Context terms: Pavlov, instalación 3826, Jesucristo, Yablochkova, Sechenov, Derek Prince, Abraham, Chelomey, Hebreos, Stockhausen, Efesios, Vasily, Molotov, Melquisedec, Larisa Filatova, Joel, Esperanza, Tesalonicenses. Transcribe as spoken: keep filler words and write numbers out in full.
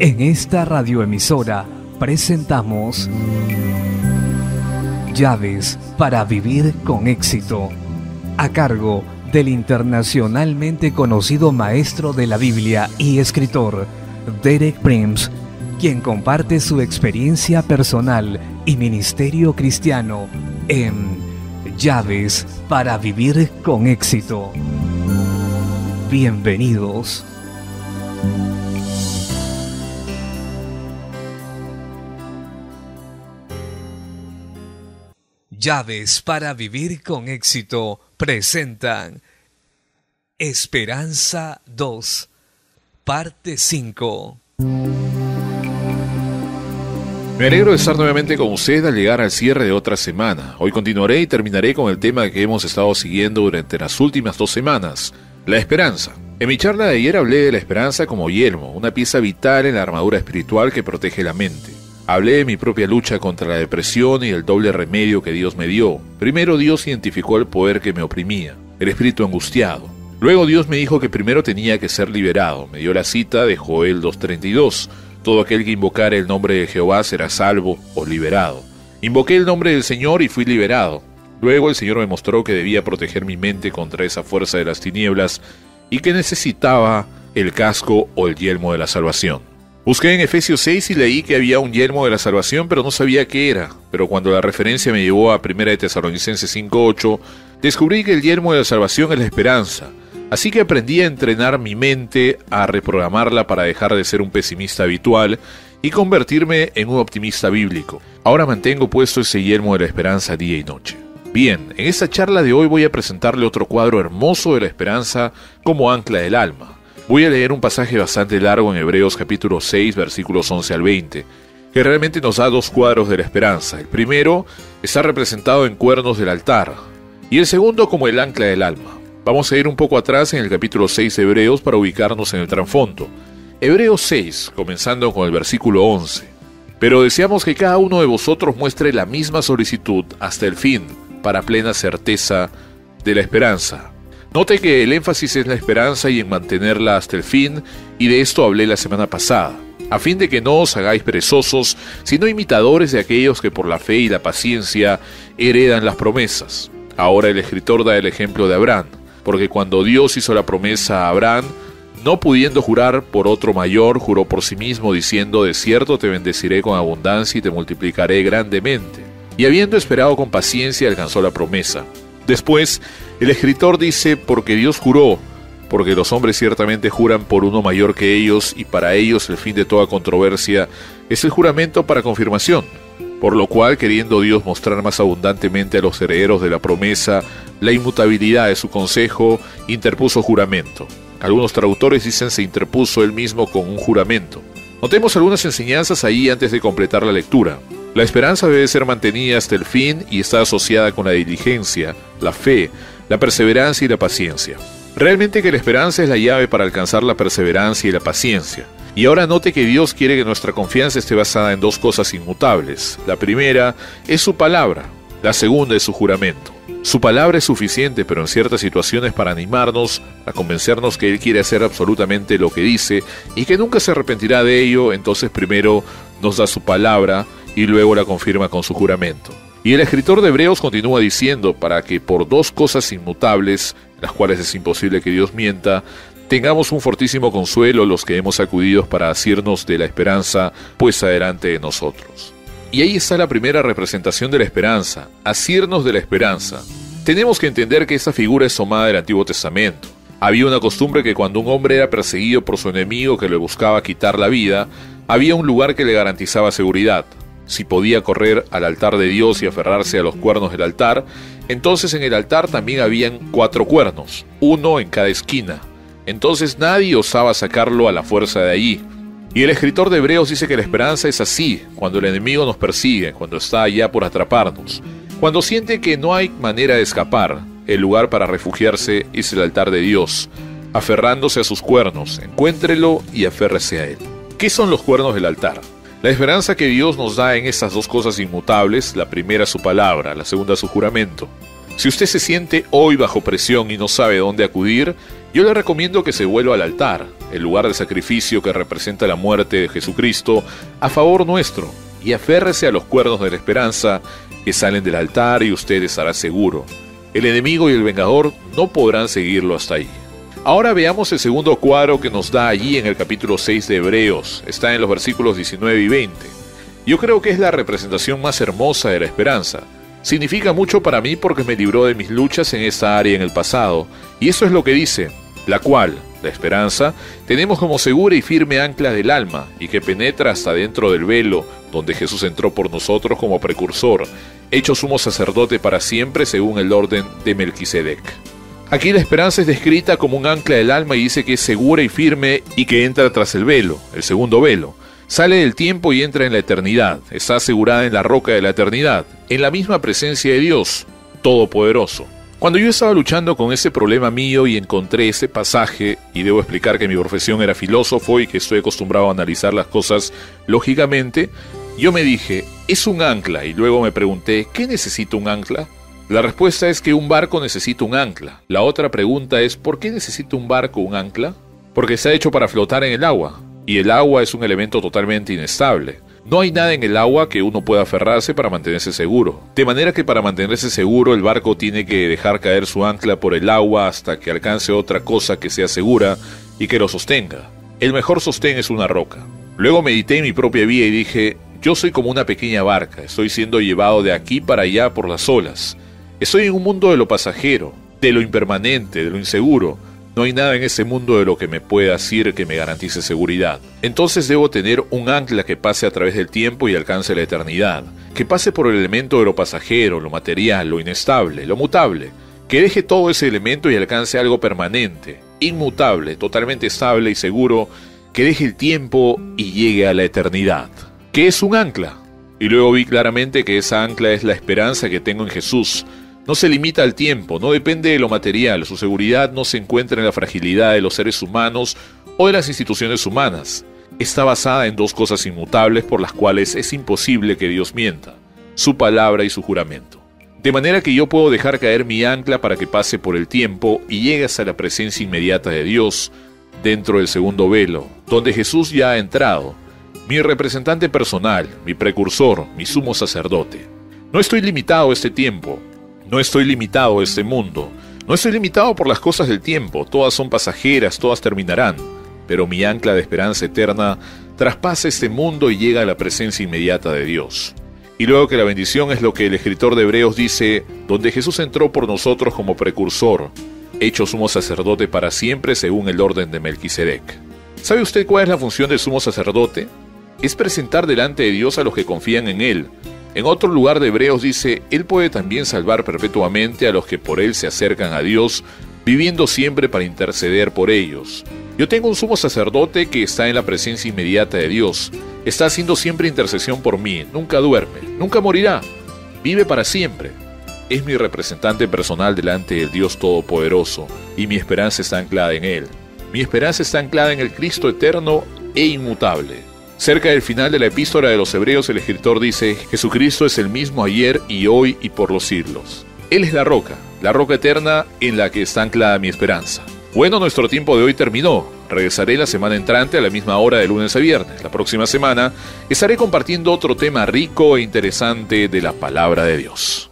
En esta radioemisora presentamos Llaves para vivir con éxito, a cargo del internacionalmente conocido maestro de la Biblia y escritor Derek Prince, quien comparte su experiencia personal y ministerio cristiano en Llaves para vivir con éxito. Bienvenidos. Llaves para vivir con éxito presentan Esperanza dos, parte cinco. Me alegro de estar nuevamente con usted al llegar al cierre de otra semana. Hoy continuaré y terminaré con el tema que hemos estado siguiendo durante las últimas dos semanas, la esperanza. En mi charla de ayer hablé de la esperanza como yelmo, una pieza vital en la armadura espiritual que protege la mente. Hablé de mi propia lucha contra la depresión y el doble remedio que Dios me dio. Primero Dios identificó el poder que me oprimía, el espíritu angustiado. Luego Dios me dijo que primero tenía que ser liberado. Me dio la cita de Joel dos treinta y dos. Todo aquel que invocara el nombre de Jehová será salvo o liberado. Invoqué el nombre del Señor y fui liberado. Luego el Señor me mostró que debía proteger mi mente contra esa fuerza de las tinieblas y que necesitaba el casco o el yelmo de la salvación. Busqué en Efesios seis y leí que había un yelmo de la salvación, pero no sabía qué era. Pero cuando la referencia me llevó a primera de Tesalonicenses cinco ocho, descubrí que el yelmo de la salvación es la esperanza. Así que aprendí a entrenar mi mente, a reprogramarla para dejar de ser un pesimista habitual y convertirme en un optimista bíblico. Ahora mantengo puesto ese yelmo de la esperanza día y noche. Bien, en esta charla de hoy voy a presentarle otro cuadro hermoso de la esperanza como ancla del alma. Voy a leer un pasaje bastante largo en Hebreos capítulo seis, versículos once al veinte, que realmente nos da dos cuadros de la esperanza. El primero está representado en cuernos del altar, y el segundo como el ancla del alma. Vamos a ir un poco atrás en el capítulo seis de Hebreos para ubicarnos en el trasfondo. Hebreos seis, comenzando con el versículo once. Pero deseamos que cada uno de vosotros muestre la misma solicitud hasta el fin, para plena certeza de la esperanza. Note que el énfasis es en la esperanza y en mantenerla hasta el fin, y de esto hablé la semana pasada, a fin de que no os hagáis perezosos, sino imitadores de aquellos que por la fe y la paciencia heredan las promesas. Ahora el escritor da el ejemplo de Abraham, porque cuando Dios hizo la promesa a Abraham, no pudiendo jurar por otro mayor, juró por sí mismo, diciendo, de cierto te bendeciré con abundancia y te multiplicaré grandemente. Y habiendo esperado con paciencia, alcanzó la promesa. Después, el escritor dice, porque Dios juró, porque los hombres ciertamente juran por uno mayor que ellos, y para ellos el fin de toda controversia es el juramento para confirmación, por lo cual, queriendo Dios mostrar más abundantemente a los herederos de la promesa la inmutabilidad de su consejo, interpuso juramento. Algunos traductores dicen se interpuso él mismo con un juramento. Notemos algunas enseñanzas ahí antes de completar la lectura. La esperanza debe ser mantenida hasta el fin y está asociada con la diligencia, la fe, la perseverancia y la paciencia. Realmente que la esperanza es la llave para alcanzar la perseverancia y la paciencia. Y ahora note que Dios quiere que nuestra confianza esté basada en dos cosas inmutables. La primera es su palabra, la segunda es su juramento. Su palabra es suficiente, pero en ciertas situaciones para animarnos, a convencernos que Él quiere hacer absolutamente lo que dice y que nunca se arrepentirá de ello, entonces primero nos da su palabra y luego la confirma con su juramento. Y el escritor de Hebreos continúa diciendo, para que por dos cosas inmutables, las cuales es imposible que Dios mienta, tengamos un fortísimo consuelo los que hemos acudido para asirnos de la esperanza puesta delante de nosotros. Y ahí está la primera representación de la esperanza, asirnos de la esperanza. Tenemos que entender que esta figura es tomada del Antiguo Testamento. Había una costumbre que cuando un hombre era perseguido por su enemigo que le buscaba quitar la vida, había un lugar que le garantizaba seguridad. Si podía correr al altar de Dios y aferrarse a los cuernos del altar, entonces en el altar también habían cuatro cuernos, uno en cada esquina. Entonces nadie osaba sacarlo a la fuerza de allí. Y el escritor de Hebreos dice que la esperanza es así, cuando el enemigo nos persigue, cuando está allá por atraparnos. Cuando siente que no hay manera de escapar, el lugar para refugiarse es el altar de Dios, aferrándose a sus cuernos, encuéntrelo y aférrese a él. ¿Qué son los cuernos del altar? La esperanza que Dios nos da en estas dos cosas inmutables, la primera su palabra, la segunda su juramento. Si usted se siente hoy bajo presión y no sabe dónde acudir, Yo le recomiendo que se vuelva al altar, el lugar de sacrificio que representa la muerte de Jesucristo a favor nuestro, y aférrese a los cuernos de la esperanza que salen del altar y usted estará seguro. El enemigo y el vengador no podrán seguirlo hasta ahí. Ahora veamos el segundo cuadro que nos da allí en el capítulo seis de Hebreos. Está en los versículos diecinueve y veinte. Yo creo que es la representación más hermosa de la esperanza. Significa mucho para mí porque me libró de mis luchas en esta área en el pasado. Y eso es lo que dice, la cual, la esperanza, tenemos como segura y firme ancla del alma, y que penetra hasta dentro del velo, donde Jesús entró por nosotros como precursor, hecho sumo sacerdote para siempre según el orden de Melquisedec. Aquí la esperanza es descrita como un ancla del alma y dice que es segura y firme y que entra tras el velo, el segundo velo. Sale del tiempo y entra en la eternidad. Está asegurada en la roca de la eternidad, en la misma presencia de Dios, Todopoderoso. Cuando yo estaba luchando con ese problema mío y encontré ese pasaje, y debo explicar que mi profesión era filósofo y que estoy acostumbrado a analizar las cosas lógicamente, yo me dije, es un ancla, y luego me pregunté, ¿qué necesita un ancla? La respuesta es que un barco necesita un ancla. La otra pregunta es, ¿por qué necesita un barco un ancla? Porque está hecho para flotar en el agua, y el agua es un elemento totalmente inestable. No hay nada en el agua que uno pueda aferrarse para mantenerse seguro. De manera que para mantenerse seguro, el barco tiene que dejar caer su ancla por el agua hasta que alcance otra cosa que sea segura y que lo sostenga. El mejor sostén es una roca. Luego medité en mi propia vida y dije, yo soy como una pequeña barca, estoy siendo llevado de aquí para allá por las olas. Estoy en un mundo de lo pasajero, de lo impermanente, de lo inseguro. No hay nada en ese mundo de lo que me pueda decir que me garantice seguridad. Entonces debo tener un ancla que pase a través del tiempo y alcance la eternidad, que pase por el elemento de lo pasajero, lo material, lo inestable, lo mutable, que deje todo ese elemento y alcance algo permanente, inmutable, totalmente estable y seguro, que deje el tiempo y llegue a la eternidad. ¿Qué es un ancla? Y luego vi claramente que esa ancla es la esperanza que tengo en Jesús. No se limita al tiempo, no depende de lo material, su seguridad no se encuentra en la fragilidad de los seres humanos o de las instituciones humanas. Está basada en dos cosas inmutables por las cuales es imposible que Dios mienta, su palabra y su juramento. De manera que yo puedo dejar caer mi ancla para que pase por el tiempo y llegue hasta la presencia inmediata de Dios dentro del segundo velo, donde Jesús ya ha entrado, mi representante personal, mi precursor, mi sumo sacerdote. No estoy limitado a este tiempo. No estoy limitado a este mundo, no estoy limitado por las cosas del tiempo, todas son pasajeras, todas terminarán, pero mi ancla de esperanza eterna traspasa este mundo y llega a la presencia inmediata de Dios. Y luego que la bendición es lo que el escritor de Hebreos dice, donde Jesús entró por nosotros como precursor, hecho sumo sacerdote para siempre según el orden de Melquisedec. ¿Sabe usted cuál es la función del sumo sacerdote? Es presentar delante de Dios a los que confían en él. En otro lugar de Hebreos dice, Él puede también salvar perpetuamente a los que por Él se acercan a Dios, viviendo siempre para interceder por ellos. Yo tengo un sumo sacerdote que está en la presencia inmediata de Dios, está haciendo siempre intercesión por mí, nunca duerme, nunca morirá, vive para siempre. Es mi representante personal delante del Dios Todopoderoso, y mi esperanza está anclada en Él. Mi esperanza está anclada en el Cristo eterno e inmutable. Cerca del final de la epístola de los Hebreos, el escritor dice, Jesucristo es el mismo ayer y hoy y por los siglos. Él es la roca, la roca eterna en la que está anclada mi esperanza. Bueno, nuestro tiempo de hoy terminó. Regresaré la semana entrante a la misma hora de lunes a viernes. La próxima semana estaré compartiendo otro tema rico e interesante de la palabra de Dios.